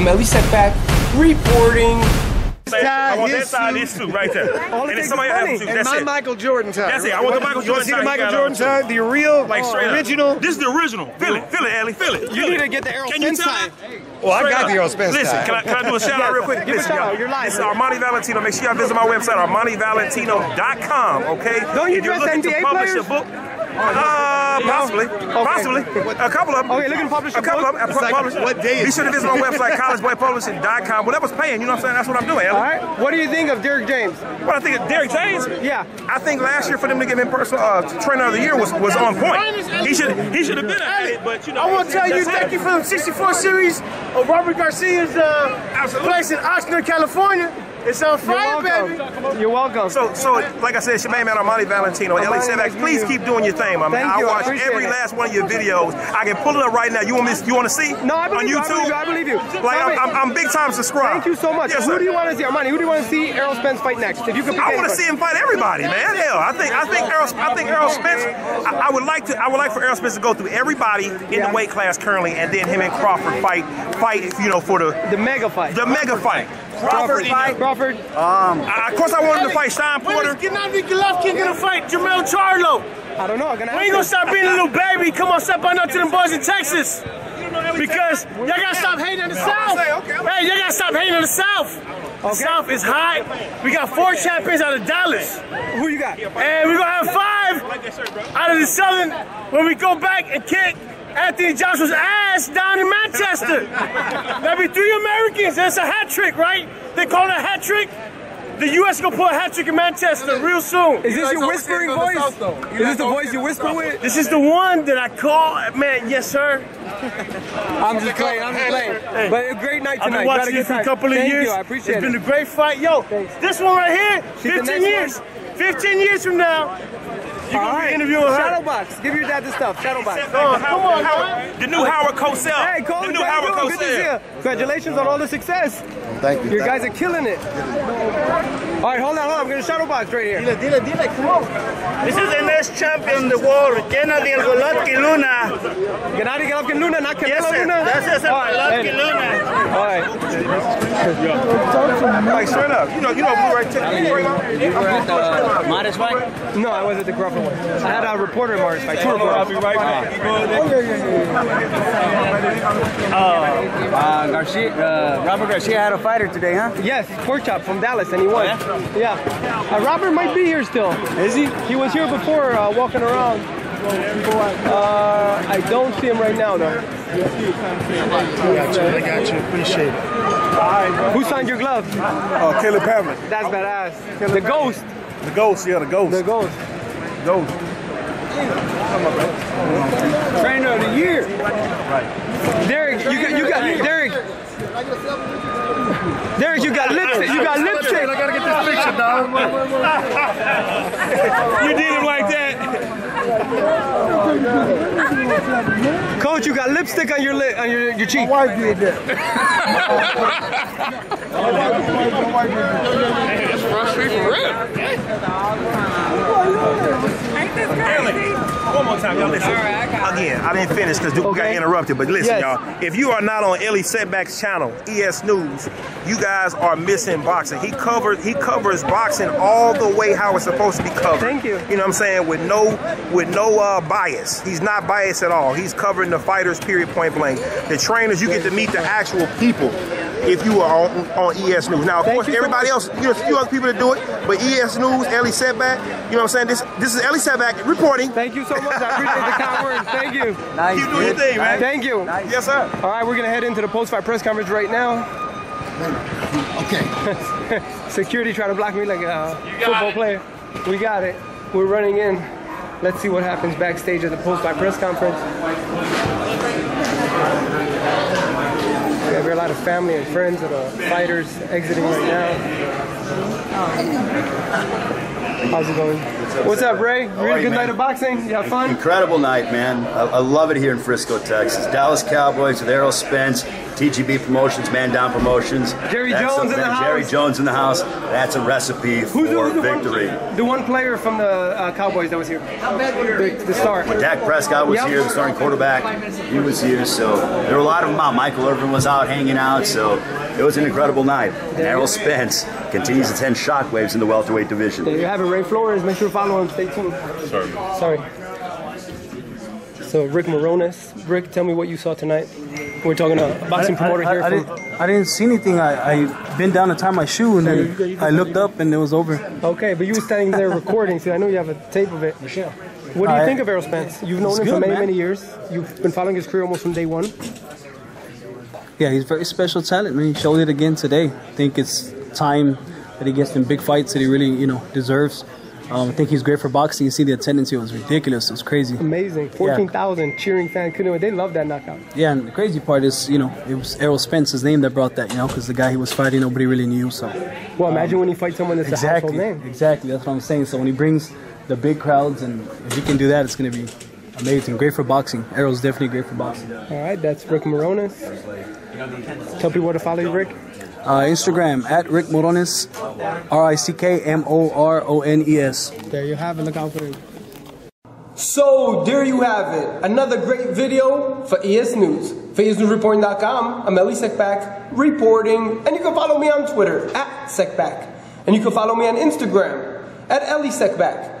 I'm Elie Seckbach reporting. I want that tie, this suit right there. And it's somebody else's suit. And my Michael Jordan tie. That's it. I want the Michael Jordan tie. You see the Michael Jordan tie? The real, like original. This is the original. Feel it. Feel it, Ellie. Feel it. You need to get the Errol Spence tie. Well, I got the Errol Spence tie. Listen, can I do a shout out real quick? Give a shout out. You're live. This is Armani Valentino. Make sure y'all visit my website, ArmaniValentino.com. Okay? Don't you dress NBA players? If you're looking to publish a book. Possibly. Okay. Possibly. A couple of them. Okay, looking to publish a couple of them. Like, what day is be sure to visit my website, collegeboypublishing.com. Whatever's paying, you know what I'm saying? That's what I'm doing, Ellie. All right. What do you think of Derrick James? What I think of Derrick James? Yeah. I think last year for them to give him personal trainer of the year was on point. He should have been at it, but you know. I want to tell you, thank you for the 64 series of Robert Garcia's place in Oxnard, California. It's on fire, baby. You're welcome. So, like I said, Shemaine Man, Armani Valentino, Elie Seckbach, please keep doing your thing, my man. I watch every last one of your videos. I can pull it up right now. You want to see? No, I believe you. On YouTube? I believe you. Like, I'm big time subscribed. Thank you so much. Yes, who do you want to see, Armani? Who do you want to see Errol Spence fight next? If you could pick anybody. I want to see him fight everybody, man. Hell, I think Errol Spence. I would like for Errol Spence to go through everybody in the weight class currently, and then him and Crawford fight. You know, for the mega fight. The mega fight. Crawford fight. Crawford. Of course, I want him to fight Stein Porter. Gennady Golovkin gonna fight Jermell Charlo. I don't know. I'm gonna. We ain't gonna stop being a little baby. Come on, step on up to them boys in Texas. Because y'all gotta stop hating on the South. Hey, y'all gotta stop hating on the South. The South is hot. We got 4 champions out of Dallas. Who you got? And we're gonna have 5 out of the Southern when we go back and kick Anthony Joshua's ass down in Manchester. That'd be 3 Americans. That's a hat trick, right? They call it a hat trick. The U.S. gonna pull a hat trick in Manchester real soon. Is this your whispering voice? Is this the voice you whisper with? This is the one that I call, man. Yes, sir. I'm just playing. I'm just playing. Hey. But a great night tonight. I've been watching you for a couple of years. You, I appreciate it. It's been a great fight, yo. Thanks. This one right here, 15 years. 15 years from now. You're going to be interviewing her. Shadowbox. Give your dad the stuff. Shadowbox. Come on, Howard. The new Howard Cosell. Hey, Cole, the new Howard Cosell. Good to see you. Congratulations on all the success. Thank you. You guys are killing it. All right, hold on, hold on. I'm going to shadowbox right here. Dile, come on. This is the next champion in the world, Gennady Golovkin Luna. Gennady Golovkin Luna, not Canelo Luna? That's it. Golovkin Luna. All right. Like, straight up. You know, blue right there. You were at the Modest White? No, I was at the Crawford. I had a reporter in Mars. I'll be right back. Robert Garcia had a fighter today, huh? Yes, pork chop from Dallas, and he won. Yeah. Robert might be here still. Is he? He was here before, walking around. I don't see him right now, though. I got you. Appreciate it. Who signed your gloves? Oh, Caleb Herman. That's badass. Caleb Ghost. The Ghost, yeah, the Ghost. The Ghost. Those. Trainer of the year. Right. Derrick, you got lipstick. You got lipstick. I gotta get this picture, dog. You did him like that. Coach, you got lipstick on your your cheek. My wife did that. Hey, that's frustrating for real. One more time, y'all listen. Again, I didn't finish because Duke got interrupted, but listen, y'all. If you are not on Elie Seckbach's channel, ES News, you guys are missing boxing. He covers boxing all the way how it's supposed to be covered. Thank you. You know what I'm saying? With no bias. He's not biased at all. He's covering the fighters, period, point blank. The trainers, you get to meet the actual people if you are on ES News. Now, of course, everybody else, there's a few other people that do it, but ES News, Elie Seckbach, you know what I'm saying? This is Elie Seckbach reporting. Thank you so much. I appreciate the kind words. Thank you. Nice. Keep doing your thing, man. Thank you. Nice. Yes, sir. All right, we're going to head into the post-fight press conference right now. Okay. Security trying to block me like a football player. We got it. We're running in. Let's see what happens backstage at the post-fight press conference. We have a lot of family and friends that are fighters exiting right now. How's it going? What's up, Ray? Really good night of boxing? You have fun? Incredible night, man. I love it here in Frisco, Texas. Dallas Cowboys with Errol Spence, TGB Promotions, Man Down Promotions. Jerry Jones in the house. Jerry Jones in the house. That's a recipe for victory. The one player from the Cowboys that was here. The star. Well, Dak Prescott was here, the starting quarterback. He was here, so there were a lot of them out. Michael Irvin was out hanging out, so it was an incredible night. And Errol Spence continues to send shockwaves in the welterweight division. There you have it, Ray Flores. Make sure to follow him. Stay tuned. Sorry. So Rick Morones. Rick, tell me what you saw tonight. We're talking about a boxing promoter here. I didn't see anything. I bent down to tie my shoe, and then I looked up, and it was over. Okay, but you were standing there recording, so I know you have a tape of it. Michelle. What do you think of Errol Spence? You've known him for many, many years. You've been following his career almost from day one. Yeah, he's a very special talent, man. He showed it again today. I think it's time that he gets in big fights that he really, you know, deserves. I think he's great for boxing. You see the attendance here was ridiculous. It was crazy. Amazing. 14,000 cheering fans. They love that knockout. Yeah, and the crazy part is, you know, it was Errol Spence's name that brought that, you know, because the guy he was fighting, nobody really knew. So, well, imagine when he fights someone that's a household name. Exactly. That's what I'm saying. So when he brings the big crowds, and if he can do that, it's going to be amazing. Great for boxing. Errol's definitely great for boxing. All right, that's Rick Morones. Tell people where to follow you, Rick. Instagram at Rick Morones, R-I-C-K-M-O-R-O-N-E-S. There you have it. Look out for it. So there you have it. Another great video for ES News. For ESNewsReporting.com, I'm Elie Seckbach reporting, and you can follow me on Twitter at Seckbach, and you can follow me on Instagram at Elie Seckbach.